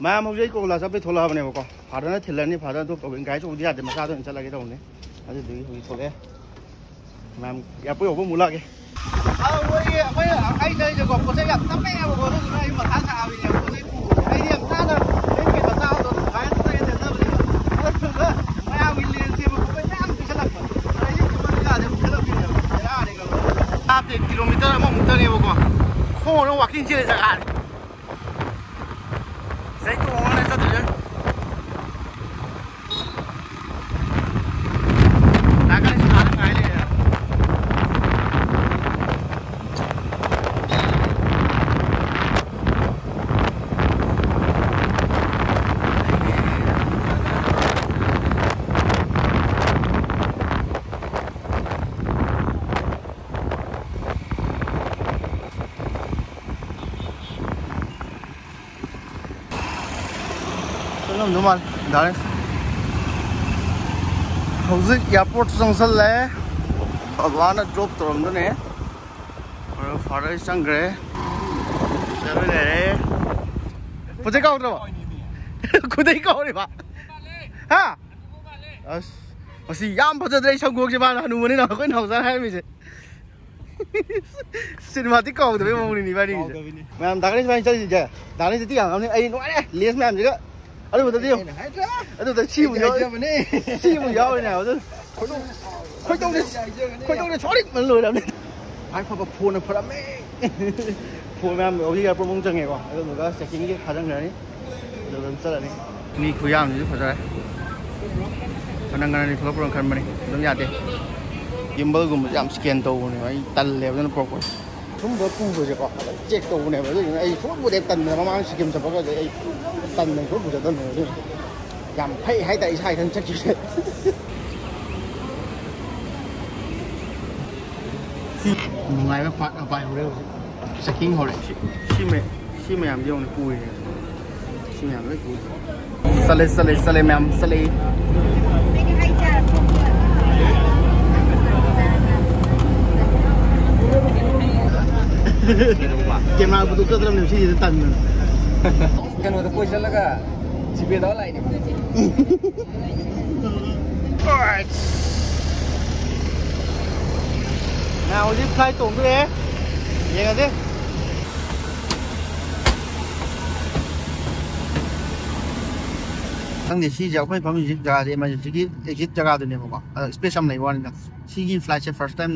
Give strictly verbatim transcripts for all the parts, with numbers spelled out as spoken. ꯃꯌꯥꯝ ꯍꯧꯖꯤꯛ ꯀꯣꯛꯂꯥ ꯆꯠꯄꯩ ꯊꯣꯛꯂꯛꯑꯕꯅꯦꯕꯀꯣ ꯐꯥꯗꯔꯅ ꯊꯤꯜꯂꯅꯤ ꯐꯥꯗꯔ ꯑꯗꯨ ꯇꯧꯒꯦ ꯒꯥꯔꯤꯁꯨꯕꯨꯗꯤ ꯌꯥꯗꯦ ꯃꯁꯥꯗ ꯑꯣꯏꯅ ꯆꯠꯂꯒꯦ ꯇꯧꯕꯅꯦ ꯑꯗꯨꯗꯨꯒꯤ ꯍꯧꯖꯤꯛ ꯊꯣꯛꯂꯛꯑꯦ ꯃꯌꯥꯝ ꯌꯥꯄꯣꯏ ꯌꯧꯕ ꯑꯃꯨꯛ ꯂꯥꯛꯑꯒꯦ ꯑꯥ ꯃꯣꯏ ꯑꯩꯈꯣꯏ ꯑꯩ ꯆꯠꯂꯤꯁꯦꯀꯣ ꯄꯣꯠ ꯆꯩ ꯌꯥꯝ ꯇꯞꯄꯦꯕꯀꯣ ꯑꯗꯨꯗꯨꯅ ꯑꯩ ꯃꯊꯥ ꯁꯥꯕꯤꯅꯦꯕ ꯄꯣꯠ ꯆꯩ ꯄꯨꯕꯁꯦ ꯑꯩꯗꯤ ꯌꯥꯝ ꯇꯥꯅ ꯑꯩ ꯀꯩꯅꯣ ꯆꯥꯕꯗꯣ ꯑꯗꯨꯃꯥꯏꯅ ꯇꯧꯔꯒ ꯆꯠꯅꯕꯅꯦꯕ ꯑꯗꯨꯗꯨꯅ ꯃꯌꯥꯝꯒꯤ ꯂꯦꯟꯁꯦꯕ ꯄꯣꯠ ꯆꯩ ꯃꯌꯥꯝ ꯄꯤꯁꯜꯂꯛꯄ ꯑꯗꯩꯗꯤ ꯈꯨꯃꯟ ꯀꯥꯁꯦ ꯑꯃꯨꯛ ꯄꯤꯁꯜꯂꯛꯄꯤꯅꯦꯕ ꯕꯦꯔꯥꯅꯦꯕ ꯍꯥꯞꯇꯦ ꯀꯤꯂꯣꯃꯤꯇꯔ ꯑꯃꯃꯨꯛꯇꯅꯦꯕꯀꯣ ꯈꯣꯡꯉꯒ ꯋꯥꯛꯀꯤꯡ ꯆꯦꯜꯂꯤ ꯖꯒꯥꯁꯦ ꯁꯤꯗꯩ ꯇꯣꯡꯉꯒꯅꯦ ꯆꯠꯇꯣꯏꯁꯦ normal dale hauzik airport changsal le bhagwana drop toram dune aur farai sangre chalo le pujai ka utro kudai ka ore ba ha as asi yam bhajadrei sangok je ba hanu mani na koi na usar hai mi je cinematic ka utro be moni ni ba ni ma am dagre bhai chali je dagre ti ang am ai no ai les ma am je 啊！对不对？啊！对对，欺负妖，欺负妖呢！我这快动，快动的，快动的，朝你们来了！哎，怕不破呢？破了没？破没？我这个不蒙正的哇！这个石金的发生了呢，有人死了呢。你可以啊，你就发生了。发生了呢，除了不能看嘛呢，不能压的。gimbal 我们按 scan 到呢，哎，单了就能破过。全部破过这个，这到呢，我这个哎，全部得单了，慢慢 scan 才破过这哎。 tần này cũng được tần này luôn, làm hay hay tại sai thân chắc chứ. Ngày mới phát vài hồ đấy, sạc kính hồ đấy. Xí mẹ, xí mẹ làm gì ông này cùi, xí mẹ làm đấy cùi. Sale sale sale mẹ làm sale. Kiếm nào cũng được tần làm gì thì tần luôn. Kanu tu kuasa laga, cipet awal ini. Alright. Nah, uji flight tung tu deh. Ye kan deh. Tang ni si jauh ni, kami jadi jaga deh, macam jadi exit jaga tu ni muka. Special ni one nak. Si ini flight je first time,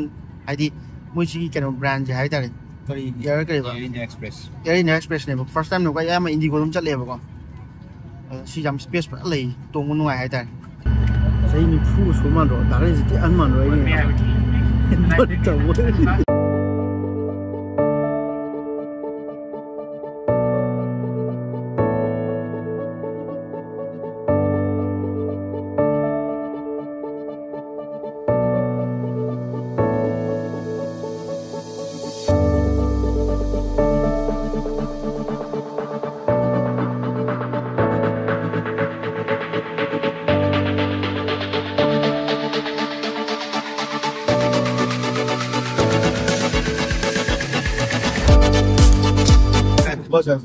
ada mesti kanu brand je ada ni. Sorry, Air India Express. Air India Express này, first time mình quay em mà Indigo cũng chất liệu vậy con. Xí giảm space vẫn lấy tuồng quân ngoài hay thế. Xí mình phu số mà rồi, đã lên gì thì ăn mà rồi này. Bất tử quá. What's up?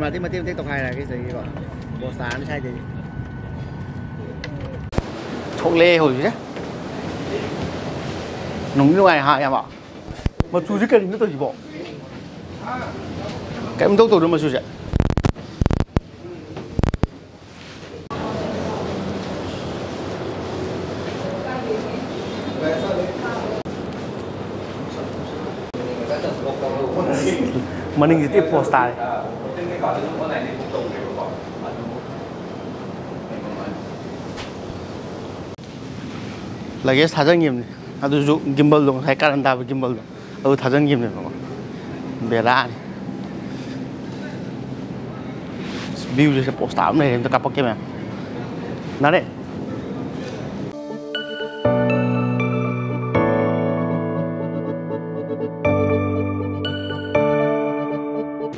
mà tiếp mà tiếp tiếp tục hay là cái gì gọi bò sả nó sai gì thóc lê hồi chứ nóng như này hại em ạ mà chú chứ cái nó tôi chỉ bỏ cái em thuốc tôi đâu mà chú chứ Morning is impostar. Lagi saja game ni. Aduh, gimbal dong. Saya kan dah gimbal dong. Aduh, saja game ni memang. Beran. View je impostar ni. Entah apa game ni. Nada.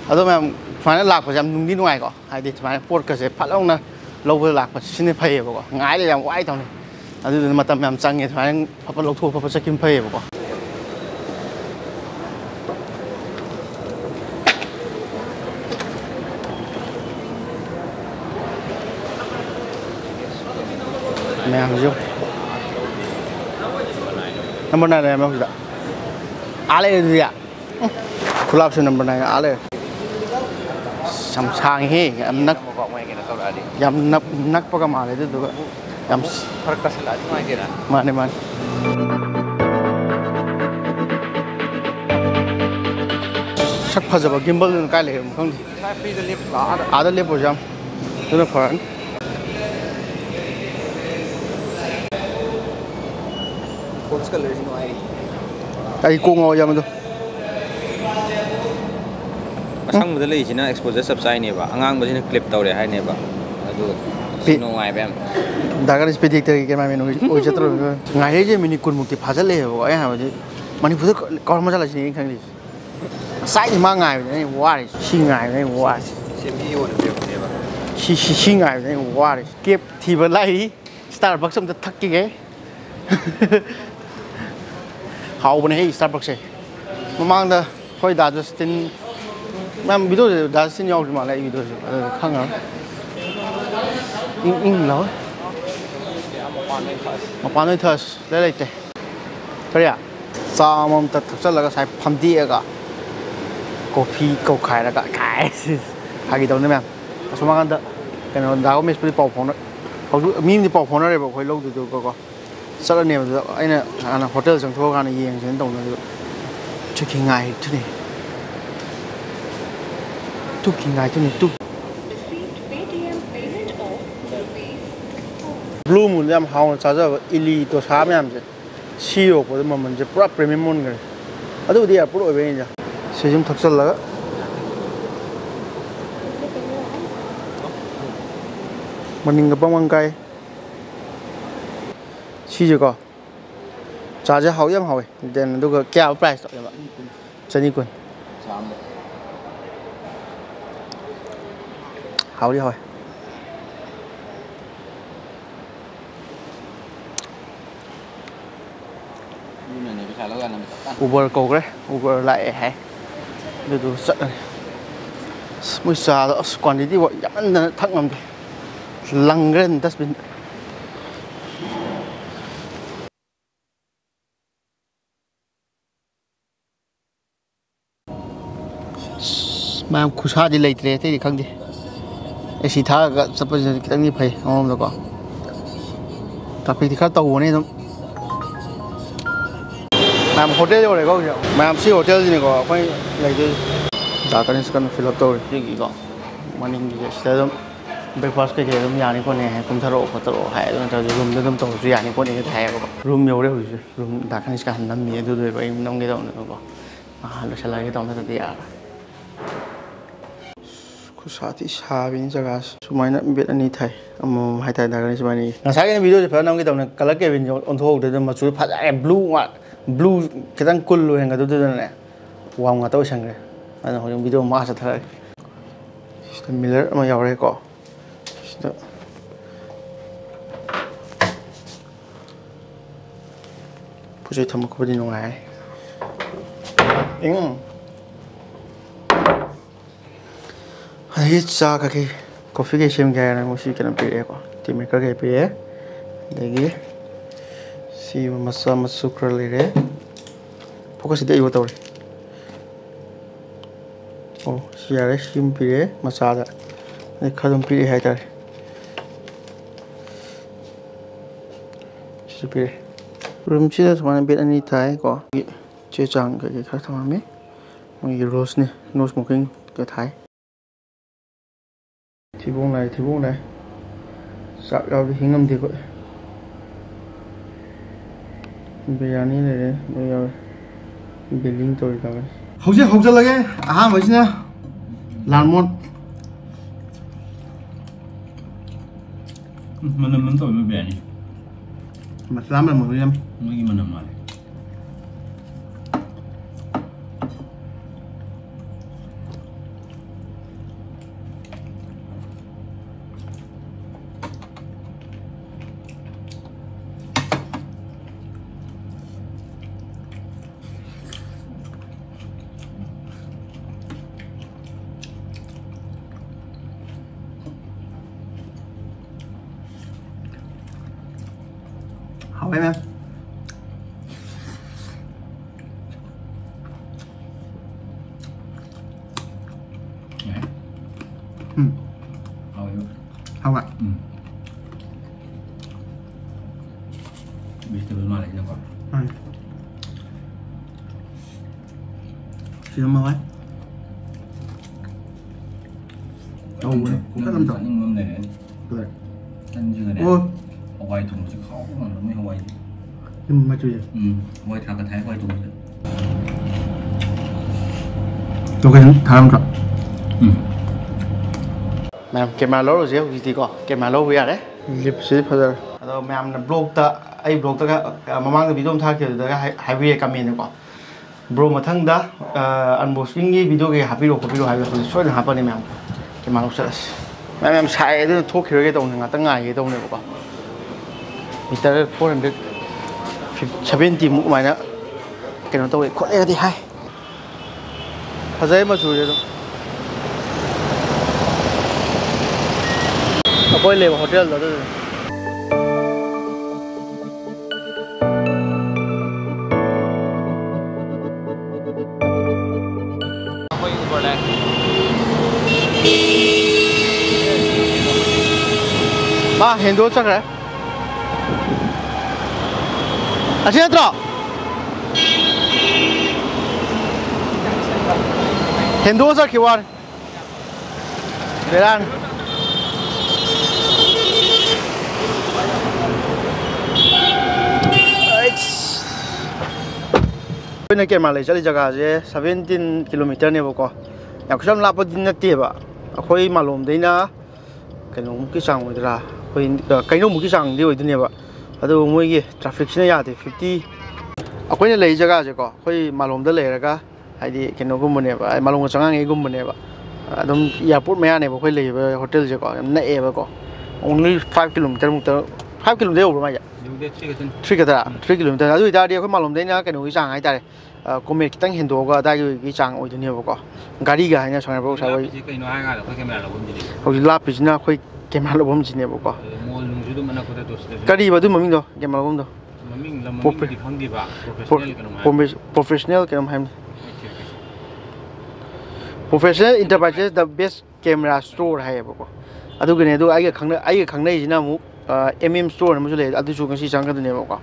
Aduh memang, mana laku jam nunggu nungai kok. Adik mana porker sih, patung na, lalu laku sini payah kok. Ngai dia yang wai tahun ni. Aduh mata memang canggih, mana papa lalu tu papa cekin payah kok. Memang jauh. Nombor nine memang sudah. Ale dia, kulap sih nombor nine ale. Jam sangi, jam nak, jam nak nak program ada tu juga. Jam perkasa lah, mana mana. Sak pasal gimbal tu nak leh, mungkin. Ada leh pun jam, tu nak peran. Tapi kau ngau jam tu. Sang muda lagi cina exposure subside ni ba, angang macam ni clip tau deh, hai ni ba, aduh, seno ngai bem. Dah kan seperti itu lagi kerana minum, oce terus ngai je minum kun mukti pasal leh, ayah macam mana pun kalau macam lah sini kan ni, size mana ngai ni, wah ni, si ngai ni wah, si si si ngai ni wah, keep tiba lagi, Starbucks macam tu thaki ke, hau pun hei Starbucks eh, memang dah kau dah justin. Nam video je dah sini awal malah video je, kangen. Ing ing lah. Mapan itu terus, lelai je. Terus ya, sama mungkin terus laga saya pandi aga, kopi kokai laga kai. Hari tahun ni memang, semua kan dah, kalau dah kau mesti pau phone, kau tu mesti pau phone ada boleh log tu kau kau. Sebab ni macam, ini anak hotel yang tu kan yang yang tu, cuci ngai tu ni. Tu kingai tu ni tu. Blue moon jam haun saja, ili tu sama jam je. Sio pada momen je, pura premium moon kan. Aduh dia pura ini je. Sejam terusal lah. Mending kepang mangkai. Sio juga. Saja haun jam haun. Dan tu ke kaya price tak jema. Jadi kun. Hào đi thôi. Uber cầu đấy, Uber lại hả? Đưa tôi sợ này. Mới xa đó, còn đi đi gọi dặn là thắc làm gì? Lăng lên tất bên. Mà em khu xa đi lấy thế thì không đi. ऐसी था अगर सब कितना नहीं भाई हम लोगों का तभी दिखा तो होने तो मैं होटल जो रहेगा उसे मैं आपसे होटल जी ने कहा कोई लेके दाखने से करने फिलहाल तो ठीक ही का मनींगी जैसे तो ब्रेकफास्ट के लिए तो यानी को नहीं है तुम थरो फटरो है तो ना जो रूम तो तुम तो उसे यानी को नहीं है को रूम योरे हुई है रूम दाखने से करने में ये तो तो इन नंगे तो उन्हें को हाँ लोग चलाएंगे तो उन्हें तो दिया Kusati sahabin segas, semua ini beda ni thay, am hai thay dah kan semua ini. Nah saya ni video je, pernah kita punya kalau ke video untuk itu macam macam blue, blue kita kan cool yang kat itu tu ni. Wang kat itu sendiri, ada orang video macam thara. Sistem Miller macam orang ko. Puji Tuhan aku berdiri nungai. Ing. अरे चाह का कि कॉफ़ी के शेम क्या है ना मुझे क्या ना पीड़े को टीमेकर के पीड़े देखिए सी मस्सा मस्सुकर ले रहे फोकस इधर ही होता है ओ सियारे शेम पीड़े मसाला देखा तुम पीड़े है इधर इस पीड़े रूम चीज़ तुम्हारे बेड नहीं था है को चेचांग के क्या था हमें mình rose này, nose smoking kiểu Thái. Thì buông này, thì buông này. Sạc đâu đi hingam thì coi. Bây giờ này này, bây giờ building tôi rồi. Hậu sẽ hậu sẽ là cái, à vậy chứ nè, làm món. Mình làm món tôi mới bẻ này. Mà làm là một cái em. Mấy cái mình làm lại. Hậu em em ừ. Hậu em hậu ạ ừ. Biết từ bên ngoài này không ạ ừ. Chị nó mơ ấy đâu ấy, cũng rất lắm rồi những mâm này đấy cười ăn dừa đấy ôi quay thùng chứ khó mà nó mới quay nhưng mà chưa vậy ừ quay thằng cái thái quay thùng được tôi cái tham rồi ừ mẹ cái mà lâu rồi chứ gì thì có cái mà lâu bây giờ đấy dịp xí bây giờ rồi mẹ làm blog ta ấy blog ta cái mà mang cái video thay kiểu được cái hai video comment được có blog mà thằng đó unboxing cái video cái happy rồi happy rồi happy rồi soi là happy này mẹ cái mà lúc đó mẹ em xài cái thuốc kiểu cái tông này ngặt tăng ngày cái tông này có Mr. bốn trăm seventy mũ mày nữa cái nó tôi có lẽ thì hay thật dễ mà rồi đâu nó bôi lều hotel rồi đó ba hiện đồ chắc đấy Así dentro. Hinduos are kiwar. Verán. Bên này cái Malaysia đi jaga chứ seventeen kilometers này bố co. Nhà chúng ta lapot đi nát tiệp à. Khoi malum đấy na. Cái nó mực cái sang rồi ra. Khoi cái nó mực cái sang đi rồi đấy bạ. Ado mui cái traffic xin ya thì fifty. Akwai ne lấy jaga jago. Khoi malum da lấy raga. Hay đi cái nó cũng muốn này bạ. Malum sang ngang cũng muốn này bạ. Adom airport maya này bạ. Khoi lấy hotel jago. Em nãy em bạ. Only five kilometers mục tơ. five kilometers over mà dạ. three kilometers. three kilometers. Ado ida đi khoi malum đấy nha. Cái nó cái sang hay ta. Comment kitang hindu ga da cái sang oi dunia bạ. Gari ga hay nha sang bạ. Sao vậy? Cái nó hai ga là khoi camera là bom gì. Khoi lap pisna khoi camera là bom gì này bạ. Cái gì mà tôi mà mình đâu, cái mà không đâu. Mình là mình thì không đi vào professional cái này. Professional Enterprise the best camera store hay bố. À tôi cái này tôi ai cái khẳng này, ai cái khẳng này gì nào mu mm store này mới lấy. À tôi chụp cái gì sang cái này bố.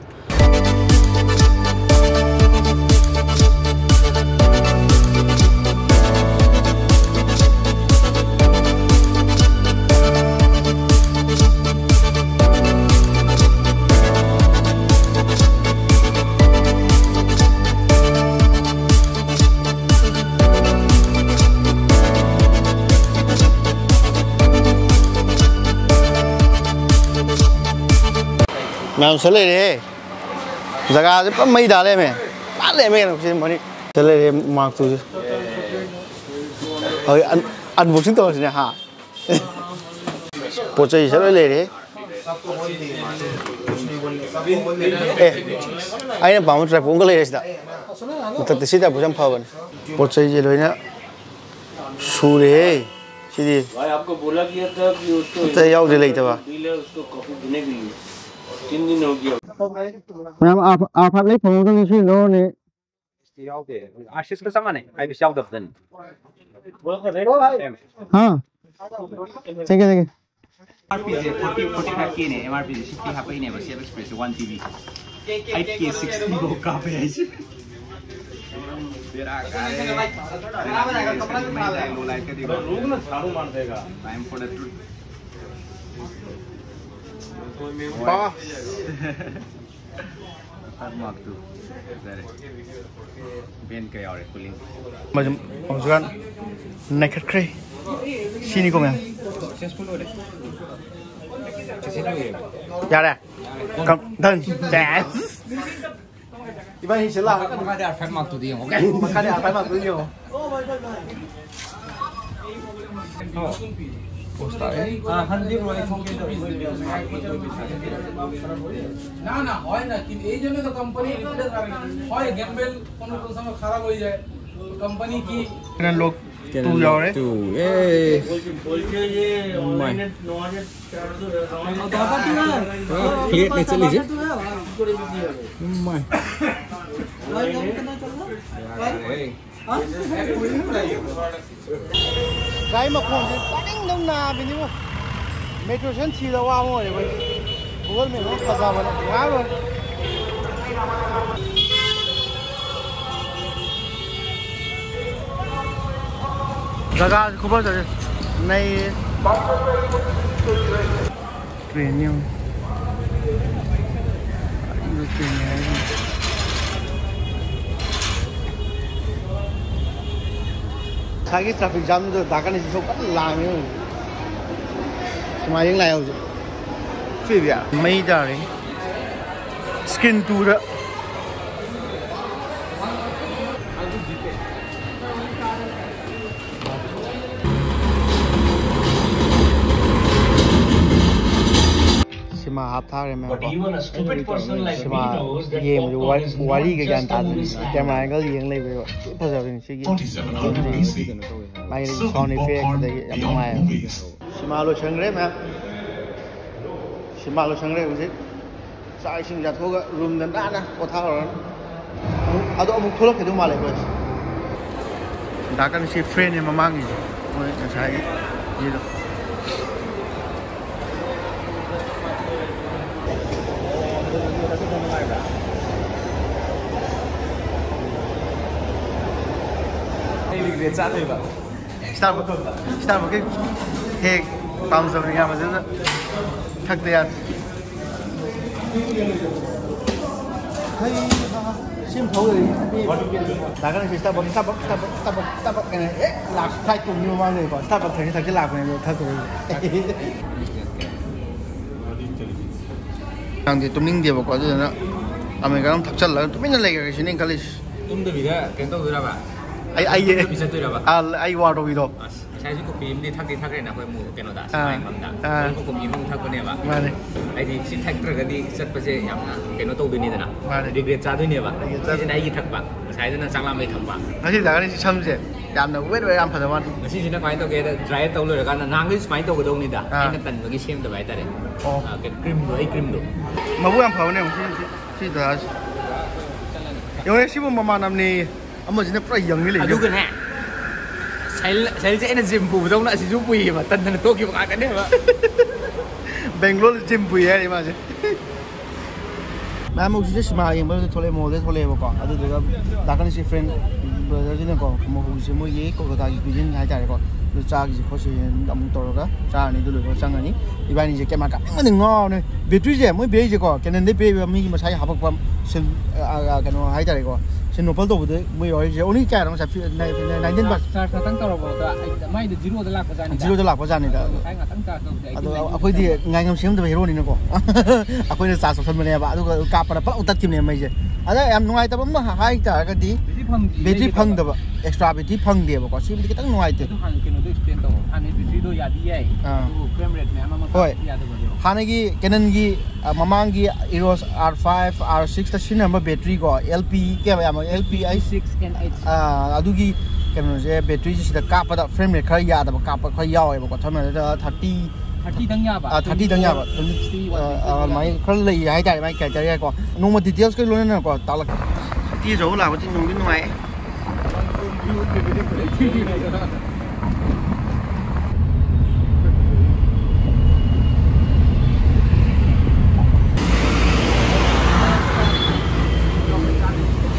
Nào sẽ lên đi, giờ cái mấy đá lên mày, bắt lên mấy cái gì mà đi, sẽ lên đi mang túi, rồi ăn ăn bún xíu thôi nha hả, bột gì sẽ lên đi, ai làm bánh trái bún cái này đấy, tất cả xí ta bún chấm phở bún, bột gì rồi nhá, xù đi. Xí đi, tao đi lấy tao à. Ma'am आप आप अपने फोन को किसी लोगों ने आशीष के सामान है आई विशाल दफ्तर हाँ ठीक है ठीक है एमआरपी है फोर्टी फोर्टी फाइव की नहीं एमआरपी है सिक्सटी हाफ की नहीं बस ये एक्सप्रेस वन टीवी आई के सिक्सटी वो काफी है तेरा घर है खराब हो जाएगा, कपड़ा भी खराब है, लो लाइट के देखो रुक ना झाड़ू मार देगा टाइम पर तो मैं सब मांग तू बेन के और कूलिंग मजम मजगान नेकेड क्रे सीनी को मैं सक्सेसफुल हो रहे यार है कम धन जैस Iban insyaallah maka dia akan mati dia oke maka dia akan mati dia oh posta eh ah handir wali phone ke na na hoy na ki ei jonno to company repeat kare hoy gamble kono kono samay kharab hoye jay company ki na log tu jao re tu eh bol ke ye online nine thousand four hundred dapat na create le chali je my cái mà còn đánh đông na bên đó mấy chỗ chân chỉ là qua mồi vậy, bố mình nó khá giàu rồi, ngáo rồi. Giờ ra không bao giờ này về nhiều. Cái traffic jam rồi, đa cái này sốc làm như, xem những này rồi, phi vậy, mấy giờ đấy, skin tour đó, xem mà hấp thả rồi mà, xem mà game rồi, vali cái gian tan, camera angle gì cũng lấy về, bây giờ mình chơi game, máy này sound effect đây, làm máy, xem mà lo sang đấy mà, xem mà lo sang đấy cũng thế, sai sinh ra thôi cái room đơn đan á, có thao rồi, à đó ông thua lắm thì đúng mà lại rồi, đã cái này friend này mà mang gì, mới chạy gì đó. Exactly ba. Start with good. Start with good. Hey, thumbs up ringa mazeda. Thak de yaar. Hey, sim thau de. Dagan se start with start with start with start with start with ne. Eh, lak thai tu ni ma ne ba. Start with thai thak ke lak ne ba. Thak de. Ang de tumning de ba ko de na. Ame garam thak chal la. Tumin na lega ke sinin kalish. Tum de bida kento dura ba. ai ai ai ai vào rồi đó. Sai chứ có phim đi thắc đi thắc này là hơi mù cái nó đã sai mầm đã. Có cùng nhìn không thắc con này mà. Ai thì xin thắc rồi cái đi rất bây giờ nhắm cái nó tô bên này rồi nè. Đi về cha thôi nè bạn. Cái này gì thắc bạn. Sai cho nên sang làm mấy thằng bạn. Nó chỉ là cái này chăm gì. Làm đâu biết về làm phải đâu bạn. Nó chỉ chỉ nó máy tôi cái dry tôi rồi cái là nang cái máy tôi cái đâu này đã. Cái nó tần với cái xem tờ bài ta đấy. Cái cream rồi cream rồi. Mà bữa ăn phở này cũng chỉ chỉ là. Yêu ấy chỉ muốn mama làm này. Ông mà chỉ là phải dừng cái gì? Đúng ha. Sai sai dễ là gym bùi đâu nãy chỉ giúp bùi mà tân thành tốt kiểu ăn cái đấy mà. Bangalore gym bùi đấy mà chứ. Mà mình chỉ là mà em bây giờ thôi mà thôi thôi mà còn. Ở đây là đã có những cái friend bây giờ này còn mà hồi xưa mới dễ có cái ta cái gì hay chạy còn. Lúc cha cái gì khó chơi đâm to rồi đó. Cha này tôi lười con sang này. Thì bạn này chỉ cái mà cả cái này ngon này. Biết tuy gì mới biết gì còn. Cái nên đấy biết mình mà sai học học phẩm sinh cái nó hay chạy còn. Sen nopal to bude mai hoy je oni cha rang sa ninety bus start tang ta ro ta mai de zero de lak pa jani zero de lak pa jani da ai nga tang ta to ai akhoi de ngai ngam sem de hero ni na ko akhoi de cha so san mane ba du ka pa pa utat kim ne mai je ada am nuai ta bam hai ta ga di beti phang da ba extra beti phang de ba ko sim de tang nuai te han ke no de explain to han de zero ya di ai to frame rate ne ma ma ko ya de ba han gi canon gi mamang gi eros R five R six ta sin number battery ko L P ke ba L P I six N H. Ah, adugi kano je battery je sida kapa da frame rate khar ya da kapa khar yaw ba ko thama da thirty thirty dang ya ba. Ah thirty dang ya ba. Ah mai khar le ya dai mai ka ja ko. No mo details ko lo na ko ta la. Ti zo la ko ti nong ni nong ai.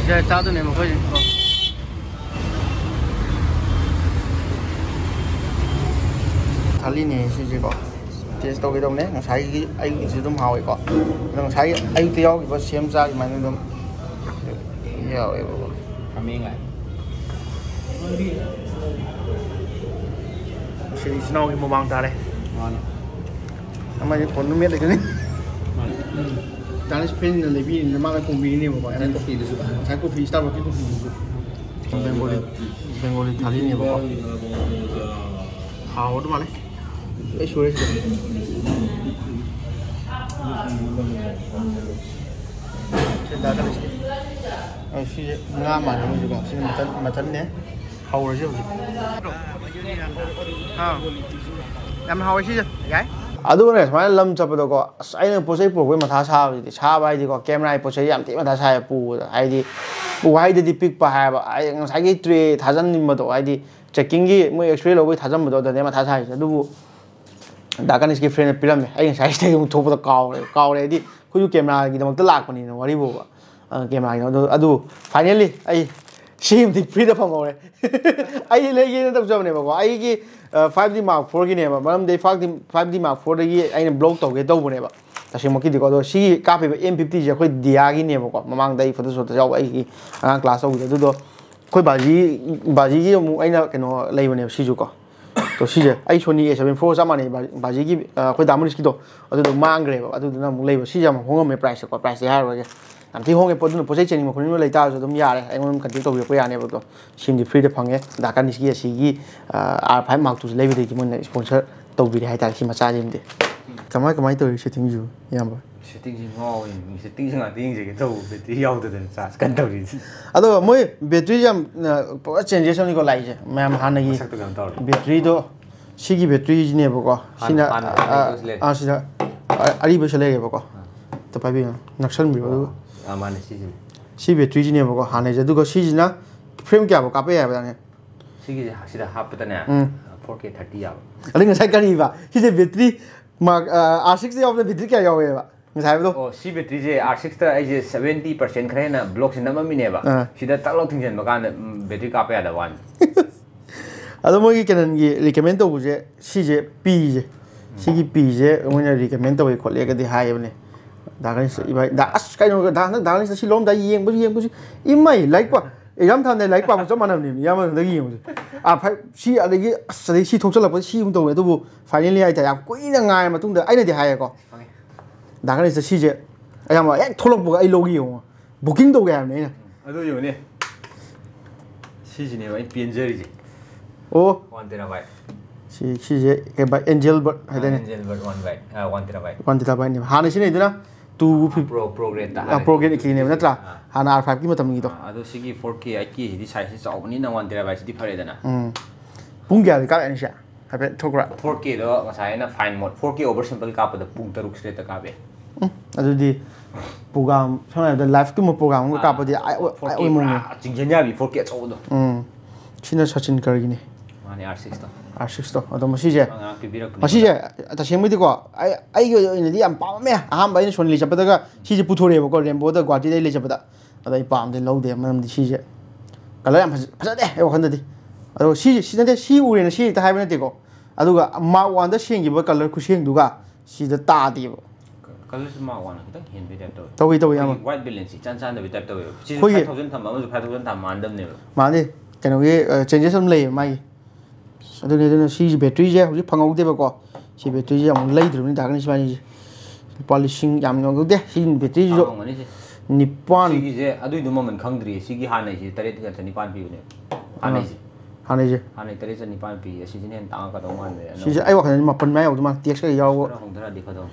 Giờ tao tụi này một cái gì? 살리네 시제가 테스트하게 되면 난 사기 아이 지금 하고 있고 난 사기 아이 뛰어 이거 시험사기 많이 좀 야, 이거 가맹아 시리 신나고 뭐 망다래 아니 아마 이거 돈 넣으면 되겠네 아니 다른 스페인에 레비 내가 콤비니 뭐 봐야 커피 드셔 차 커피 스타벅스 커피 Bengali Bengali थाली नहीं बाबा हाँ और माले ये शोरे शोरे दादा इसके ऐसी ना मालूम है जो ऐसी मटन मटन ने हाँ और जो हाँ हम हाँ ऐसी जो क्या अदूने इसमें लम चप्पल को ऐसे पोसे पोगे मत हाँ साब जी साब आई जी को कैमरा पोसे याम ती मत हाँ साब पू आई जी ꯎꯍꯥꯏꯗꯗꯤ ꯄꯤꯛꯄ ꯍꯥꯏꯕ ꯉꯁꯥꯏꯒꯤ ꯇ꯭ꯔꯦ ꯊꯥꯖꯟꯕꯗꯣ ꯍꯥꯏꯗꯤ ꯆꯦꯛꯀꯤꯡꯒꯤ ꯃꯣꯏ ꯑꯦꯛꯁꯄꯤꯔꯦꯟꯁ ꯂꯧꯕꯒꯤ ꯊꯥꯖꯟꯕꯗꯣ ꯑꯗꯨꯗꯅꯦ ꯃꯊꯥ ꯁꯥꯏꯁꯦ ꯑꯗꯨꯕꯨ ꯗꯥꯀꯅꯤꯁꯀꯤ ꯐ꯭ꯔꯦꯟꯅ ꯄꯤꯔꯝꯃꯦ ꯑꯩ ꯉꯁꯥꯏꯁꯤꯗꯒꯤ ꯑꯃꯨꯛ ꯊꯣꯛꯄꯗ ꯀꯥꯎꯔꯦ ꯀꯥꯎꯔꯦ ꯍꯥꯏꯗꯤ ꯑꯩꯈꯣꯏꯁꯨ ꯀꯦꯃꯦꯔꯥꯒꯤꯗꯃꯛꯇ ꯂꯥꯛꯄꯅꯤꯅ ꯋꯥꯔꯤꯕꯣꯕ ꯀꯦꯃꯦꯔꯥꯒꯤꯗꯣ ꯑꯗꯨ ꯐꯥꯏꯅꯦꯜꯂꯤ ꯑꯩ ꯁꯤꯃꯗꯤ ꯐ꯭ꯔꯤꯗ ꯐꯪꯍꯧꯔꯦ ꯑꯩ ꯂꯩꯒꯦꯅ ꯇꯧꯖꯕꯅꯦꯕꯀꯣ ꯑꯩꯒꯤ ꯐꯥꯏꯚ ꯗꯤ ꯃꯥꯔꯛ ꯐꯣꯔꯒꯤꯅꯦꯕ ꯃꯔꯝꯗꯤ ꯐꯥꯏꯚ ꯗꯤ ꯃꯥꯔꯛ ꯐꯣꯔꯗꯒꯤ ꯑꯩꯅ ꯕ꯭ꯂꯣꯛ ꯇꯧꯒꯦ ꯇꯧꯕꯅꯦꯕ ꯇꯁꯦꯡꯃꯛꯀꯤꯗꯤꯀꯣ ꯑꯗꯣ ꯁꯤꯒꯤ ꯀꯥꯞꯄꯤꯕ ꯑꯦꯝ ꯐꯤꯐꯇꯤꯁꯦ ꯑꯩꯈꯣꯏ ꯗꯤꯌꯥꯒꯤꯅꯦꯕꯀꯣ ꯃꯃꯥꯡꯗ ꯑꯩ ꯐꯣꯇꯣꯁꯣꯞꯇ ꯌꯥꯎꯕ ꯑꯩꯒꯤ ꯑꯉꯥꯡ ꯀ꯭ꯂꯥꯁ ꯇꯧꯕꯗ ꯑꯗꯨꯗꯣ ꯑꯩꯈꯣꯏ ꯕꯥꯖꯤ ꯕꯥꯖꯤꯒꯤ ꯑꯃꯨꯛ ꯑꯩꯅ ꯀꯩꯅꯣ ꯂꯩꯕꯅꯦꯕ ꯁꯤꯁꯨꯀꯣ ꯑꯗꯣ ꯁꯤꯁꯦ ꯑꯩ ꯁꯣꯅꯤ ꯑꯦ ꯁꯕꯦꯟ ꯐꯣꯔ ꯆꯞ ꯃꯥꯟꯅꯩ ꯕꯥꯖꯤꯒꯤ ꯑꯩꯈꯣꯏ ꯗꯥꯃꯨꯅꯤꯁꯀꯤꯗꯣ ꯑꯗꯨꯗꯣ ꯃꯥꯡꯈ꯭ꯔꯦꯕ ꯑꯗꯨꯗꯨꯅ ꯑꯃꯨꯛ ꯂꯩꯕ ꯁꯤꯁꯦ ꯑꯃꯨꯛ ꯍꯣꯡꯉꯝꯃꯦ ꯄ꯭ꯔꯥꯏꯁꯇꯀꯣ ꯄ꯭ꯔꯥꯏꯁꯇ ꯍꯥꯏꯔꯨꯔꯒꯦ ꯌꯥꯝ ꯊꯤ ꯍꯣꯡꯉꯦ ꯄꯣꯠ ꯑꯗꯨꯅ ꯄꯣꯠ ꯆꯩ ꯆꯦꯟꯅꯤꯡꯕ ꯈꯨꯗꯤꯡꯃꯛ ꯂꯩꯇꯥꯔꯁꯨ ꯑꯗꯨꯝ ꯌꯥꯔꯦ ꯑꯩꯉꯣꯟꯗ ꯀꯟꯇꯦꯛ ꯇꯧꯕꯤꯔꯛꯄ ꯌꯥꯅꯦꯕꯀꯣ ꯁꯤꯝꯗꯤ ꯐ꯭ꯔꯤꯗ ꯐꯪꯉꯦ ꯗꯥꯀꯥꯅꯤꯁꯀꯤ ꯑꯁꯤꯒꯤ ꯑꯥꯔ ꯐꯥꯏꯚ ꯃꯥꯔꯛꯇꯨꯁꯨ ꯂꯩꯕꯗꯒꯤ ꯃꯣꯏꯅ ꯏꯁꯄꯣꯟꯁꯔ ꯇꯧꯕꯤꯔꯦ ꯍꯥꯏꯇꯥꯔꯦ ꯁꯤ ꯃꯆꯥꯁꯤꯃꯗꯤ ꯀꯃꯥꯏ ꯀꯃꯥꯏ ꯇꯧꯔꯤ ꯁꯦꯠꯇꯤꯡꯁꯨ ꯏꯌꯥꯝꯕ ꯁꯦꯠꯇꯤꯡꯁꯤ ꯉꯥꯎꯋꯦ ꯁꯦꯠꯇꯤꯡꯁꯤ ꯉꯥꯛꯇ ꯌꯦꯡꯖꯒꯦ ꯇꯧꯕ ꯕꯦꯇ꯭ꯔꯤ ꯌꯥꯎꯗꯗꯅ ꯆꯥꯔꯖ ꯀꯟ ꯇꯧꯔꯤꯁꯦ ꯑꯗꯣ ꯃꯣꯏ ꯕꯦꯇ꯭ꯔꯤꯁꯦ ꯌꯥꯝ ꯄꯨꯔꯥ ꯆꯦꯟꯖꯦꯁ ꯑꯃꯅꯤꯀꯣ ꯂꯥꯛꯏꯁꯦ ꯃꯌꯥꯝ ꯍꯥꯟꯅꯒꯤ ꯕꯦꯇ꯭ꯔꯤꯗꯣ ꯁꯤꯒꯤ ꯕꯦꯇ꯭ꯔꯤꯁꯤꯅꯦꯕꯀꯣ ꯁꯤꯅ ꯁꯤꯗ ꯑꯔꯤꯕꯁꯨ ꯂꯩꯔꯦꯕꯀꯣ ꯑꯝꯇ ꯄꯥꯏꯕꯤꯌꯨ ꯅꯛꯁꯟꯕꯤꯌꯨ ꯑꯗꯨꯒ ꯃꯥꯅꯦ ꯁꯤꯁꯤꯅꯦ ꯁꯤ ꯕꯦꯇ꯭ꯔꯤꯁꯤꯅꯦꯕꯀꯣ ꯍꯥꯟꯅꯩꯁꯦ ꯑꯗꯨꯒ ꯁꯤꯁꯤꯅ ꯐ꯭ꯔꯦꯝ ꯀꯌꯥꯐꯥꯎ ꯀꯥꯞꯄ ꯌꯥꯕꯖꯥꯠꯅꯦ ꯁꯤꯒꯤꯁꯦ ꯁꯤꯗ ꯍꯥꯞꯄꯗꯅꯦ ꯐꯣꯔ ꯀꯦ ꯊꯥꯔꯇꯤ ꯌꯥꯕ ꯑꯗꯩ ꯉꯁꯥꯏ ꯀꯔꯤꯕ ꯁꯤꯁꯦ ꯕꯦꯇ꯭ꯔꯤ ꯃꯥ ꯑꯥꯔ ꯁꯤꯛꯁꯇ ꯌꯥꯎꯕꯗ ꯕꯦꯇ꯭ꯔꯤ ꯀꯌꯥ ꯌꯥꯎꯋꯦꯕ ꯉꯁꯥꯏꯕꯗꯣ ꯑꯣ ꯁꯤ ꯕꯦꯇ꯭ꯔꯤꯁꯦ ꯑꯥꯔ ꯁꯤꯛꯁꯇ ꯑꯩꯁꯦ ꯁꯕꯦꯟꯇꯤ ꯄꯥꯔꯁꯦꯟ ꯈꯔ ꯍꯦꯟꯅ ꯕ꯭ꯂꯣꯛꯁꯦ ꯅꯝꯃꯝꯃꯤꯅꯦꯕ ꯁꯤꯗ ꯇꯛꯂꯥꯎ ꯊꯤꯡꯖꯤꯟꯕ ꯀꯥꯟꯗ ꯕꯦꯇ꯭ꯔꯤ ꯀꯥꯞꯄ ꯌꯥꯗꯕ ꯋꯥꯅꯤ ꯑꯗꯣ ꯃꯣꯏꯒꯤ ꯀꯦꯅꯟꯒꯤ ꯔꯤꯀꯃꯦꯟ ꯇꯧꯕꯁꯦ ꯁꯤꯁꯦ ꯄꯤꯁꯦ ꯁꯤꯒꯤ ꯄꯤꯁꯦ ꯃꯣꯏꯅ ꯔꯤꯀꯃꯦꯟ ꯇꯧꯋꯦ ꯈꯣꯠꯂꯦꯒꯗꯤ ꯍꯥꯏꯕꯅꯦ ꯗꯥꯒꯅꯤꯁ ꯏꯕꯥꯏ ꯗꯥ ꯑꯁ ꯀꯩꯅꯣ ꯗꯥ ꯗꯥꯒꯅꯤꯁ ꯁꯤ ꯂꯣꯝꯗ ꯌꯦꯡꯕꯁꯨ ꯌꯦꯡꯕꯁꯨ ꯏꯃꯩ ꯂꯥꯏꯔꯤꯛ ꯄꯥ ꯑꯦꯛꯖꯥꯝ ꯊꯥꯅꯩ ꯂꯥꯏꯔꯤꯛ ꯄꯥꯕ ꯆꯞ ꯃꯥꯟꯅꯕꯅꯦꯕ ꯏꯌꯥꯝꯕꯗꯒꯤ ꯌꯦꯡꯕꯁꯦ ꯑꯥ ꯐꯥꯏꯚ ꯁꯤ ꯑꯗꯒꯤ ꯑꯁ ꯑꯗꯒꯤ ꯁꯤ ꯊꯣꯛꯆꯜꯂꯛꯄ ꯁꯤ ꯑꯃ ꯇꯧꯋꯦ ꯑꯗꯨꯕꯨ ꯐꯥꯏꯅꯦꯜꯂꯤ ꯍꯥꯏꯇꯥꯔꯦ ꯌꯥꯝ ꯀꯨꯏꯅ ꯉꯥꯏꯔ ꯃꯇꯨꯡꯗ ꯑꯩꯅꯗꯤ ꯍꯥꯏꯌꯦꯀꯣ ꯗꯥꯒꯅꯤꯁꯇ ꯁꯤꯁꯦ ꯑꯌꯥꯝꯕ ꯍꯦꯛ ꯊꯣꯛꯂꯛꯄꯒ ꯑꯩ ꯂꯧꯒꯦ ꯌꯦꯡꯉꯣ ꯕꯨꯀꯤꯡ ꯇꯧꯒꯦ ꯍꯥꯏꯕꯅꯦ ꯑꯩꯅ ꯑꯗꯨ ꯌꯦꯡꯉꯨꯅꯦ ꯁꯤꯁꯤꯅꯦꯕ ꯑꯩ ꯄꯦꯟꯖꯔꯤꯁꯦ ꯑꯣ ꯋꯥꯟ ꯇꯦꯔꯥꯕꯥꯏꯠ ꯁꯤ ꯁꯤꯁꯦ ꯀꯩ ꯕꯥꯏꯠ ꯑꯦꯟꯖꯦꯜ ꯕꯔꯠ ꯍꯥꯏꯗꯅꯦ ꯑꯦꯟꯖꯦꯜ ꯕꯔꯠ ꯋꯥꯟ ꯕꯥꯏꯠ ꯋꯥꯟ ꯇꯦꯔꯥꯕꯥꯏꯠ ꯋꯥꯟ ꯇꯦꯔꯥꯕꯥꯏꯠꯅꯦꯕ ꯍꯥꯟꯅ ꯁꯤꯅꯩꯗꯅ ꯇꯨ ꯄ꯭ꯔꯣ ꯄ꯭ꯔꯣꯒ꯭ꯔꯦꯠꯇ ꯍꯥꯟꯅ ꯄ꯭ꯔꯣꯒ꯭ꯔꯦꯠꯀꯤꯅꯦꯕ ꯅꯠꯇ꯭ꯔꯥ ꯍꯥꯟꯅ ꯑꯥꯔ ꯐꯥꯏꯚꯀꯤ ꯃꯇꯝꯒꯤꯗꯣ ꯑꯗꯣ ꯁꯤꯒꯤ ꯐꯣꯔ ꯀꯦ ꯑꯩꯠ ꯀꯦꯁꯤꯗꯤ ꯁꯥꯏꯖꯁꯦ ꯆꯥꯎꯕꯅꯤꯅ ꯋꯥꯟ ꯇꯦꯔꯥꯕꯥꯏꯠꯁꯤꯗꯤ ꯐꯔꯦꯗꯅ ꯎꯝ ꯄꯨꯡ ꯀꯌꯥꯗ ꯀꯥꯔꯛꯑꯅꯤ ꯁꯦ ꯍꯥꯏꯐꯦꯠ ꯊꯣꯛꯈ꯭ꯔꯥ ꯐꯣꯔ ꯀꯦꯗꯣ ꯉꯁꯥꯏ ꯑꯩꯅ ꯐꯥꯏꯟ ꯃꯣꯠ ꯐꯣꯔ ꯀꯦ ꯑꯣꯚꯔ ꯁꯤꯝꯄꯜ ꯀꯥꯞꯄꯗ ꯄꯨꯡ ꯇꯔꯨꯛ ꯁ꯭ꯇꯦꯠꯇ ꯀꯥꯞꯄꯦ ꯑꯗꯨꯗꯤ ꯄ꯭ꯔꯣꯒ꯭ꯔꯥꯝ ꯁꯝꯅ ꯍꯥꯏꯔꯕꯗ ꯂꯥꯏꯐꯀꯨꯝꯕ ꯄ꯭ꯔꯣꯒ꯭ꯔꯥꯝ ꯑꯃ ꯀꯥꯞꯄꯗꯤ ꯆꯤꯡꯖꯟ ꯌꯥꯕꯤ ꯐꯣꯔ ꯀꯦ ꯑꯆꯧꯕꯗꯣ ꯎꯝ ꯁꯤꯅ ꯁꯆꯤꯟ ꯀꯔꯒꯤꯅꯤ ꯃꯥꯅꯦ ꯑꯥꯔ ꯁꯤꯛꯁꯇꯣ ꯑꯥꯔ ꯁꯤꯛꯁꯇꯣ ꯑꯗꯣ ꯃꯁꯤꯁꯦ ꯃꯁꯤꯁꯦ ꯇꯁꯦꯡꯕꯩꯗꯤꯀꯣ ꯑꯩ ꯑꯩꯒꯤ ꯑꯣꯏꯅꯗꯤ ꯌꯥꯝ ꯄꯥꯝꯃꯦ ꯑꯍꯥꯟꯕ ꯑꯩꯅ ꯁꯣꯅꯤꯂꯤ ꯆꯠꯄꯗꯒ ꯁꯤꯁꯦ ꯄꯨꯊꯣꯔꯛꯑꯦꯕꯀꯣ ꯔꯦꯝꯕꯣꯗ ꯒꯨꯍꯥꯇꯤꯗꯩ ꯂꯩ ꯆꯠꯄꯗ ꯑꯗ ꯑꯩ ꯄꯥꯝꯗꯦ ꯂꯧꯗꯦ ꯃꯔꯝꯗꯤ ꯁꯤꯁꯦ ꯀꯂꯔ ꯌꯥꯝ ꯐꯖꯗꯦ ꯑꯩ ꯋꯥꯈꯜꯗꯗꯤ ꯑꯗꯣ ꯁꯤꯁꯦ ꯁꯤ ꯅꯠꯇꯦ ꯁꯤ ꯎꯔꯦꯅ ꯁꯤ ꯍꯦꯛꯇ ꯍꯥꯏꯕ ꯅꯠꯇꯦꯀꯣ ꯑꯗꯨꯒ ꯃꯥꯔꯛ ꯋꯥꯟꯗ ꯁꯦꯡꯈꯤꯕ ꯀꯂꯔ ꯈꯨꯠꯁꯦꯡꯗꯨꯒ ꯁꯤꯗ ꯇꯥꯗꯦꯕ ꯀꯂꯔꯁꯨ ꯃꯥꯔꯛ ꯋꯥꯟꯅ ꯈꯤꯇꯪ ꯍꯦꯟꯕꯒꯤ ꯇꯥꯏꯞ ꯇꯧꯋꯦ ꯇꯧꯋꯤ ꯇꯧꯋꯤ ꯌꯥꯝ ꯋꯥꯏꯠ ꯕꯦꯂꯦꯟꯁꯁꯤ ꯏꯆꯥꯟ ꯆꯥꯟꯗꯕꯒꯤ ꯇꯥꯏꯞ ꯇꯧꯋꯦꯕ ꯁꯤꯁꯨ ꯐꯥꯏꯚ ꯊꯥꯎꯖꯟ ꯊꯝꯕ ꯑꯃꯁꯨ ꯐꯥꯏꯚ ꯊꯥꯎꯖꯟ ꯊꯝꯕ ꯃꯥꯟꯅꯗꯕꯅꯦꯕ ꯃꯥꯅꯦ ꯀꯩꯅꯣꯒꯤ ꯆꯦꯟꯖꯦꯁ ꯑꯃ ꯂꯩꯌꯦ ꯃꯥꯒꯤ ꯑꯗꯨꯅꯤ ꯑꯗꯨꯅ ꯁꯤꯁꯦ ꯕꯦꯇ꯭ꯔꯤꯁꯦ ꯍꯧꯖꯤꯛ ꯐꯪꯍꯧꯗꯦꯕꯀꯣ ꯁꯤ ꯕꯦꯇ꯭ꯔꯤꯁꯦ ꯑꯃꯨꯛ ꯂꯩꯗ꯭ꯔꯕꯅꯤ ꯗꯥꯒꯅꯤꯁ ꯏꯕꯥꯅꯤꯁꯦ ꯂꯨꯄꯥ ꯂꯤꯁꯤꯡ ꯌꯥꯝ ꯌꯧꯍꯧꯗꯦ ꯁꯤ ꯕꯦꯇ꯭ꯔꯤꯁꯤꯁꯨ ꯅꯤꯄꯥꯟ ꯁꯤꯒꯤꯁꯦ ꯑꯗꯨꯏꯗꯣ ꯃꯃꯜ ꯈꯪꯗ꯭ꯔꯤꯌꯦ ꯁꯤꯒꯤ ꯍꯥꯟꯅꯩꯁꯤ ꯇꯔꯦꯠꯒ ꯆꯅꯤꯄꯥꯟ ꯄꯤꯕꯅꯦꯕ ꯍꯥꯟꯅꯩꯁꯦ ꯍꯥꯟꯅꯩꯁꯦ ꯍꯥꯟꯅꯩ ꯇꯔꯦꯠ ꯆꯅꯤꯄꯥꯟ ꯄꯤ ꯑꯁꯤꯁꯤꯅ ꯍꯦꯟꯅ ꯇꯥꯡꯉꯛꯀꯗꯧ ꯃꯥꯟꯗꯦ ꯁꯤꯁꯦ ꯑꯩ ꯋꯥꯈꯜꯗꯗꯤ ꯃꯥꯄꯟ ꯃꯌꯥ ꯌꯧꯗꯧ ꯃꯥꯜꯂꯦ ꯇꯦꯛꯁꯀ ꯌꯥꯎꯕ ꯍꯣꯡꯊꯔꯛꯑꯗꯤ ꯐꯗꯧ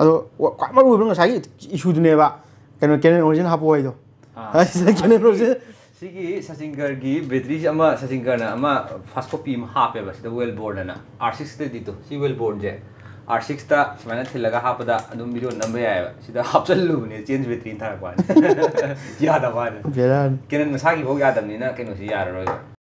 ꯑꯗꯣ ꯈ꯭ꯋꯥꯏ ꯃꯔꯨ ꯑꯣꯏꯕ ꯉꯁꯥꯏꯒꯤ ꯏꯁꯨꯗꯨꯅꯦꯕ ꯀꯩꯅꯣ ꯀꯦꯅꯟ ꯑꯣꯔꯤꯖꯤꯟ ꯍꯥꯞꯄꯣ ꯍꯥꯏꯗꯣ ꯁꯤꯗ ꯀꯦꯅꯟ ꯑꯣꯔꯤꯖꯤꯟ ꯁꯤꯒꯤ ꯁꯆꯤꯟꯒꯔꯒꯤ ꯕꯦꯇ꯭ꯔꯤꯁꯤ ꯑꯃ ꯁꯆꯤꯟꯒꯔꯅ ꯑꯃ ꯐꯥꯁ ꯀꯣꯄꯤ ꯑꯃ ꯍꯥꯞꯄꯦꯕ ꯁꯤꯗ ꯋꯦꯜꯕꯣꯔꯟꯅ ꯑꯥꯔ ꯁꯤꯛꯁꯇꯗꯤꯗꯣ ꯁꯤ ꯋꯦꯜꯕꯣꯔꯟꯁꯦ ꯑꯥꯔ ꯁꯤꯛꯁꯇ ꯁꯨꯃꯥꯏꯅ ꯊꯤꯜꯂꯒ ꯍꯥꯞꯄꯗ ꯑꯗꯨꯝ ꯚꯤꯗꯤꯑꯣ ꯅꯝꯕ ꯌꯥꯏꯑꯕ ꯁꯤꯗ ꯍꯥꯞꯆꯜꯂꯨꯕꯅꯦ ꯆꯦꯟꯖ ꯕꯦꯇ꯭ꯔꯤ ꯊꯥꯔꯛꯄ ꯌꯥꯗꯕ ꯀꯦꯅꯟ ꯃꯁꯥꯒꯤꯐꯥꯎ ꯌꯥꯗꯕꯅꯤꯅ ꯀꯩꯅꯣꯁꯤ ꯌꯥꯔꯔꯣꯏꯕ